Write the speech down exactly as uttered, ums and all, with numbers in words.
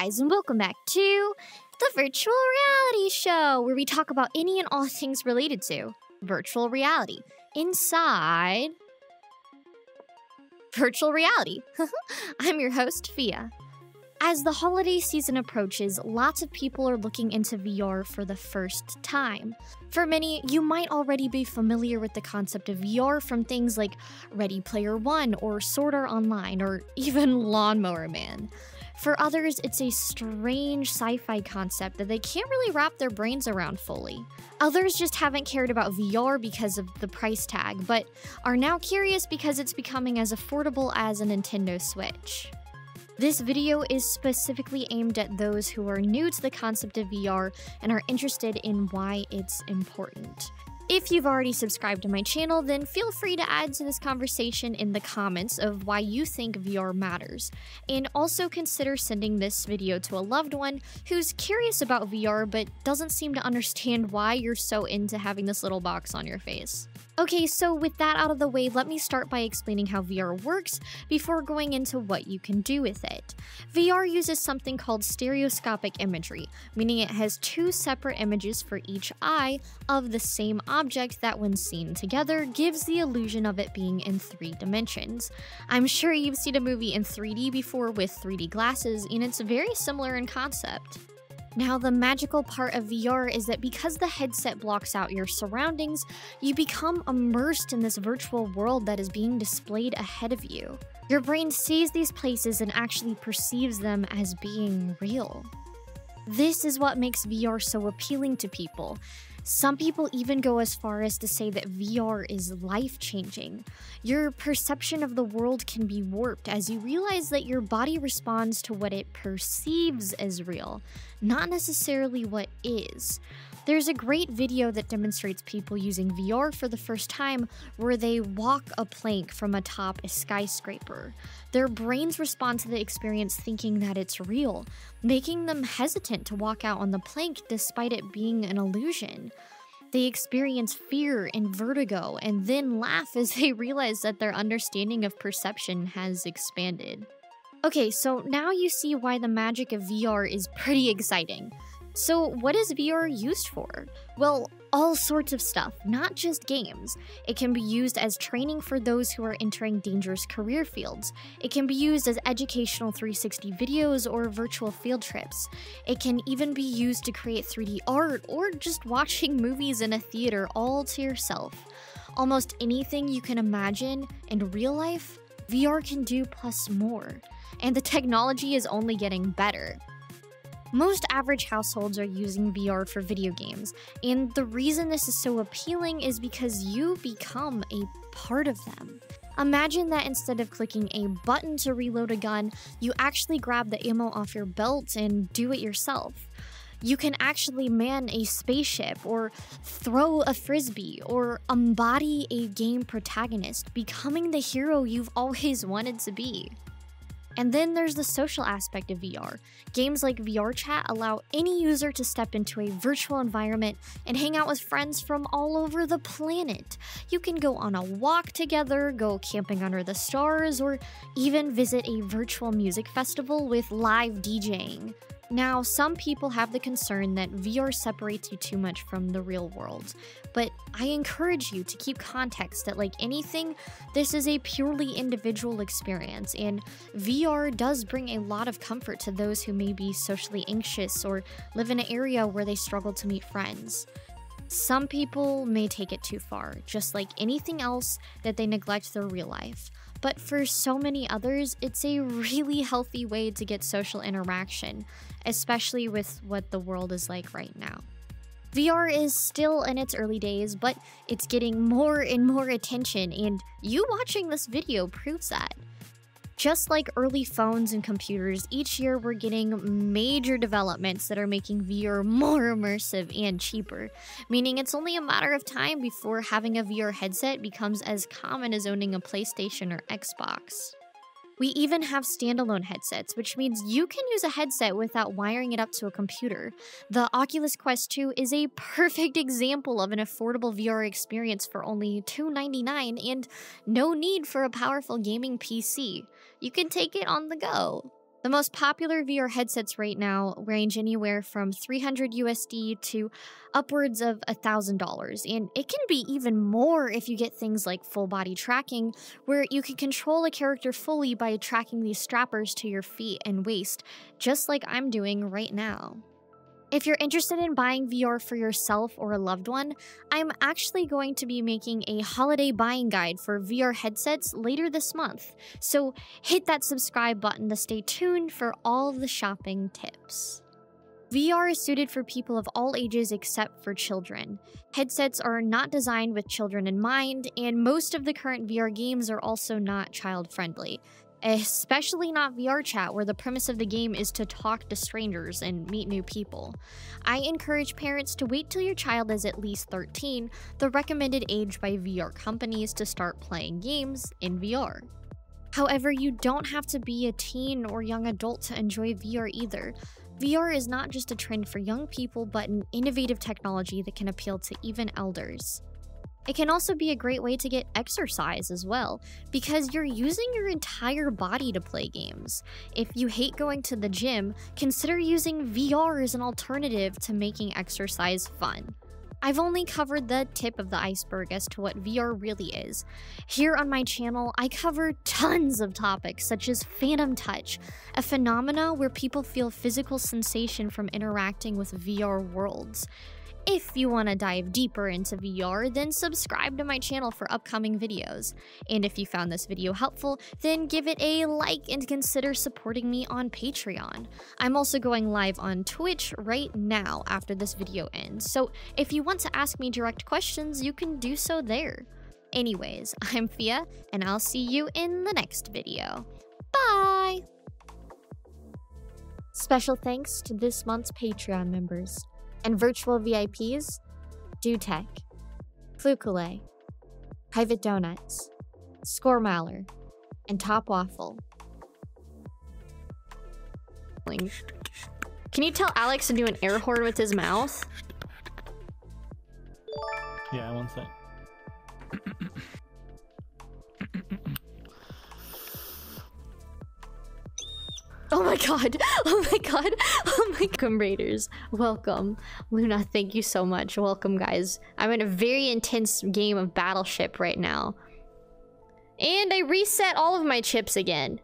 guys, and welcome back to the Virtual Reality Show, where we talk about any and all things related to virtual reality inside virtual reality. I'm your host, Fia. As the holiday season approaches, lots of people are looking into V R for the first time. For many, you might already be familiar with the concept of V R from things like Ready Player One or Sword Art Online or even Lawnmower Man. For others, it's a strange sci-fi concept that they can't really wrap their brains around fully. Others just haven't cared about V R because of the price tag, but are now curious because it's becoming as affordable as a Nintendo Switch. This video is specifically aimed at those who are new to the concept of V R and are interested in why it's important. If you've already subscribed to my channel, then feel free to add to this conversation in the comments of why you think V R matters. And also consider sending this video to a loved one who's curious about V R but doesn't seem to understand why you're so into having this little box on your face. Okay, so with that out of the way, let me start by explaining how V R works before going into what you can do with it. V R uses something called stereoscopic imagery, meaning it has two separate images for each eye of the same object that, when seen together, gives the illusion of it being in three dimensions. I'm sure you've seen a movie in three D before with three D glasses, and it's very similar in concept. Now, the magical part of V R is that because the headset blocks out your surroundings, you become immersed in this virtual world that is being displayed ahead of you. Your brain sees these places and actually perceives them as being real. This is what makes V R so appealing to people. Some people even go as far as to say that V R is life-changing. Your perception of the world can be warped as you realize that your body responds to what it perceives as real, not necessarily what is. There's a great video that demonstrates people using V R for the first time where they walk a plank from atop a skyscraper. Their brains respond to the experience thinking that it's real, making them hesitant to walk out on the plank despite it being an illusion. They experience fear and vertigo and then laugh as they realize that their understanding of perception has expanded. Okay, so now you see why the magic of V R is pretty exciting. So what is V R used for? Well, all sorts of stuff, not just games. It can be used as training for those who are entering dangerous career fields. It can be used as educational three sixty videos or virtual field trips. It can even be used to create three D art or just watching movies in a theater all to yourself. Almost anything you can imagine in real life, V R can do, plus more. And the technology is only getting better. Most average households are using V R for video games, and the reason this is so appealing is because you become a part of them. Imagine that instead of clicking a button to reload a gun, you actually grab the ammo off your belt and do it yourself. You can actually man a spaceship, or throw a frisbee, or embody a game protagonist, becoming the hero you've always wanted to be. And then there's the social aspect of V R. Games like VRChat allow any user to step into a virtual environment and hang out with friends from all over the planet. You can go on a walk together, go camping under the stars, or even visit a virtual music festival with live DJing. Now, some people have the concern that V R separates you too much from the real world, but I encourage you to keep context that, like anything, this is a purely individual experience, and V R does bring a lot of comfort to those who may be socially anxious or live in an area where they struggle to meet friends. Some people may take it too far, just like anything else that they neglect their real life. But for so many others, it's a really healthy way to get social interaction, especially with what the world is like right now. V R is still in its early days, but it's getting more and more attention, and you watching this video proves that. Just like early phones and computers, each year we're getting major developments that are making V R more immersive and cheaper, meaning it's only a matter of time before having a V R headset becomes as common as owning a PlayStation or Xbox. We even have standalone headsets, which means you can use a headset without wiring it up to a computer. The Oculus Quest two is a perfect example of an affordable V R experience for only two ninety-nine dollars and no need for a powerful gaming P C. You can take it on the go. The most popular V R headsets right now range anywhere from three hundred U S D to upwards of one thousand dollars, and it can be even more if you get things like full body tracking, where you can control a character fully by tracking these strappers to your feet and waist, just like I'm doing right now. If you're interested in buying V R for yourself or a loved one, I'm actually going to be making a holiday buying guide for V R headsets later this month, so hit that subscribe button to stay tuned for all the shopping tips. V R is suited for people of all ages except for children. Headsets are not designed with children in mind, and most of the current V R games are also not child-friendly. Especially not VRChat, where the premise of the game is to talk to strangers and meet new people. I encourage parents to wait till your child is at least thirteen, the recommended age by V R companies to start playing games in V R. However, you don't have to be a teen or young adult to enjoy V R either. V R is not just a trend for young people, but an innovative technology that can appeal to even elders. It can also be a great way to get exercise as well, because you're using your entire body to play games. If you hate going to the gym, consider using V R as an alternative to making exercise fun. I've only covered the tip of the iceberg as to what V R really is. Here on my channel, I cover tons of topics such as Phantom Touch, a phenomena where people feel physical sensation from interacting with V R worlds. If you want to dive deeper into V R, then subscribe to my channel for upcoming videos. And if you found this video helpful, then give it a like and consider supporting me on Patreon. I'm also going live on Twitch right now after this video ends, so if you want to ask me direct questions, you can do so there. Anyways, I'm Fia, and I'll see you in the next video. Bye! Special thanks to this month's Patreon members. And virtual V I Ps, DuTech, Flukule, Private Donuts, Scoremailer, and Top Waffle. Can you tell Alex to do an air horn with his mouth? Yeah, one sec. Oh my god, oh my god, oh my god. Raiders, welcome. Luna, thank you so much. Welcome, guys. I'm in a very intense game of Battleship right now. And I reset all of my chips again.